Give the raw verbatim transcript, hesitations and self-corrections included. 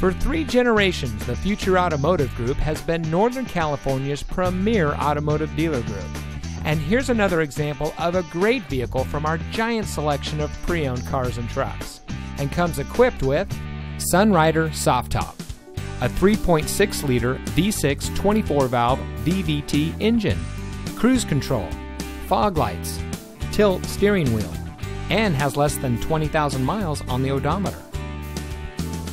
For three generations, the Future Automotive Group has been Northern California's premier automotive dealer group. And here's another example of a great vehicle from our giant selection of pre-owned cars and trucks. And comes equipped with Sunrider Soft Top, a three point six liter V six twenty-four valve V V T engine, cruise control, fog lights, tilt steering wheel, and has less than twenty thousand miles on the odometer.